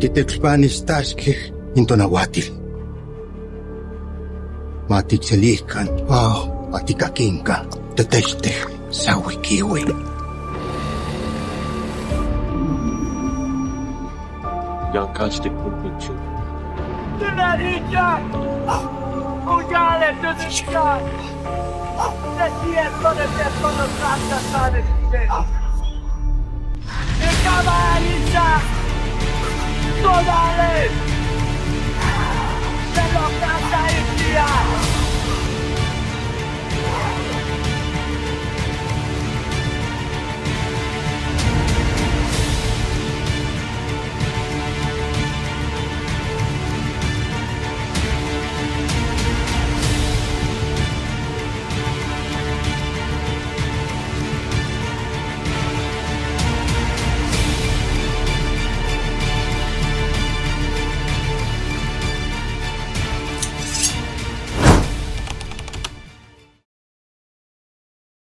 titexpanistashkeh intonahuatil. Matitzilihkan, matikakinkan, tetechteh, sawikiwi. Yankaxteh punkichu. ¡Tenaricha! ¡Huyale, tenaricha! ¡Desierto, desierto, los rastas sabes usted! ¡De cabaliza! ¡Todales!